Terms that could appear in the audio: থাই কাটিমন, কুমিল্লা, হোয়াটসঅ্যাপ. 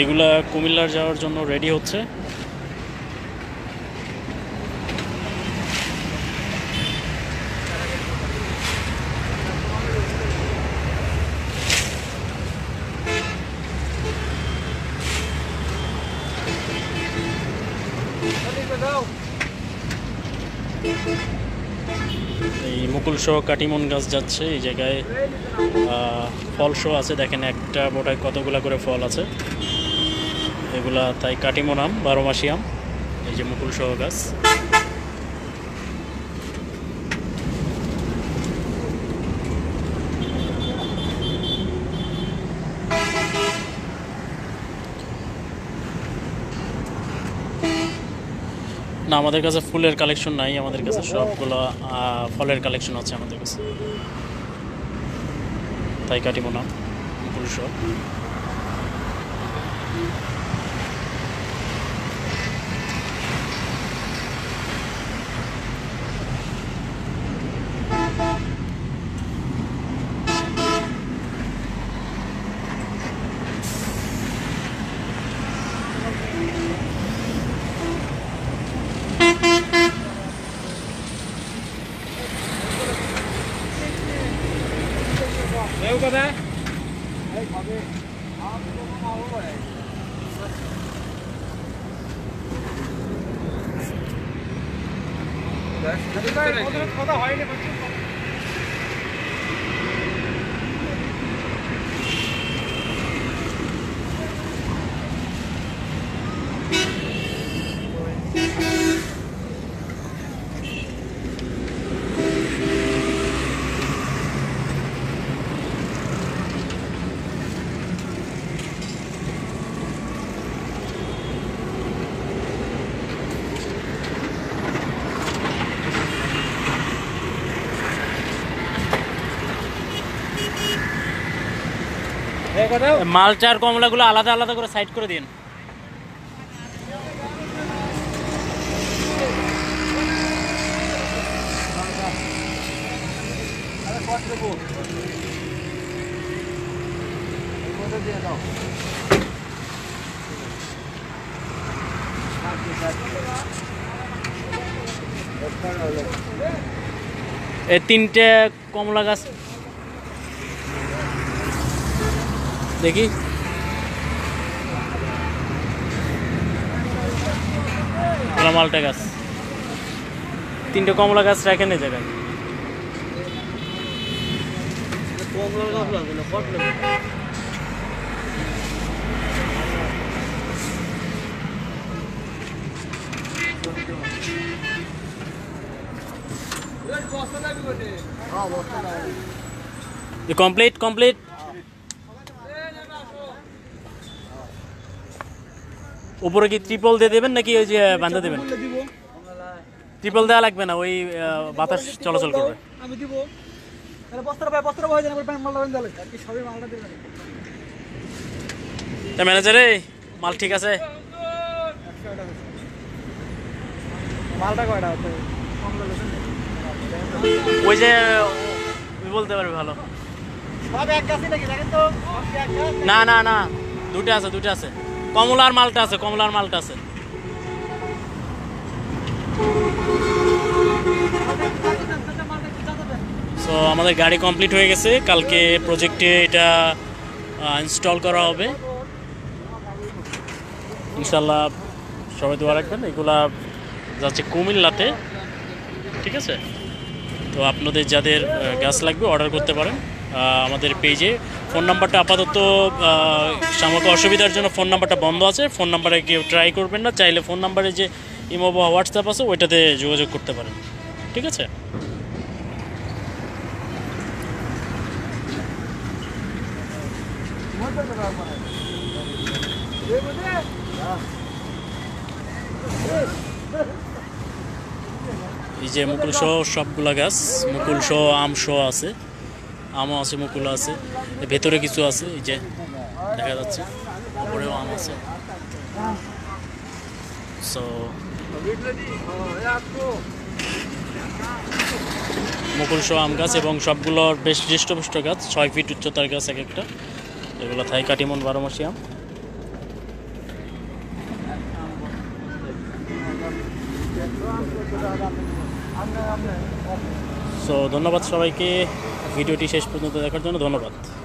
এগুলা কুমিল্লা যাওয়ার জন্য রেডি হচ্ছে। এই মুকুলসহ কাটিমন গাছ যাচ্ছে, এই জায়গায় ফল শো আছে। দেখেন একটা বোটায় কতগুলা করে ফল আছে। এগুলা তাই কাটিমন আম, 12 মাসি আম। এই যে মুকুলসহ গাছ। না, আমাদের কাছে ফুলের কালেকশন নাই, আমাদের কাছে সবগুলো ফলের কালেকশন আছে আমাদের কাছে। তাই কাটিমন আম, মুকুলসহ। কথা হয়নি, মালচার কমলাগুলো আলাদা আলাদা করে সাইড করে দিন। এই 3টে কমলা গাছ দেখি। মালটা গাছ, 3টে কমলা গাছ রাখেন এই জায়গায়। কমপ্লিট কমপ্লিট উপরে কি ত্রিপল দিয়ে দেবেন নাকি ওই যে বান্ধা দেবেন? ত্রিপল দেওয়া লাগবে না, ওই বাতাস চলাচল করবে। ম্যানেজার এই মাল ঠিক আছে? ওই যে বলতে পারবে ভালো। না না না, দুটো আছে, দুটো আছে। কমলার মালটা আছে, কমলার মালটা আছে। সো আমাদের গাড়ি কমপ্লিট হয়ে গেছে। কালকে প্রজেক্টে এটা ইনস্টল করা হবে ইনশাল্লাহ। সবাই দোয়া রাখবেন। এগুলা যাচ্ছে কুমিল্লাতে, ঠিক আছে? তো আপনাদের যাদের গ্যাস লাগবে অর্ডার করতে পারেন আমাদের পেজে। ফোন নাম্বারটা আপাতত সাময়িক অসুবিধার জন্য ফোন নাম্বারটা বন্ধ আছে। ফোন নাম্বারে কেউ ট্রাই করবেন না, চাইলে ফোন নাম্বারে যে ইমো বা হোয়াটসঅ্যাপ আছে ওইটাতে যোগাযোগ করতে পারেন, ঠিক আছে? এই যে মুকুল সহ সবগুলা গাছ, মুকুল সহ আম সহ আছে, আমও আছে, মুকুল আছে, ভেতরে কিছু আছে, এই যে দেখা যাচ্ছে ওপরেও আম আছে। সো মুকুল সহ আম গাছ এবং সবগুলোর বেশ হৃষ্টপুষ্ট গাছ, 6 ফিট উচ্চতার গাছ এক একটা। এগুলো থাই কাটিমন 12 মাসি আম। সো ধন্যবাদ সবাইকে ভিডিওটি শেষ পর্যন্ত দেখার জন্য, ধন্যবাদ।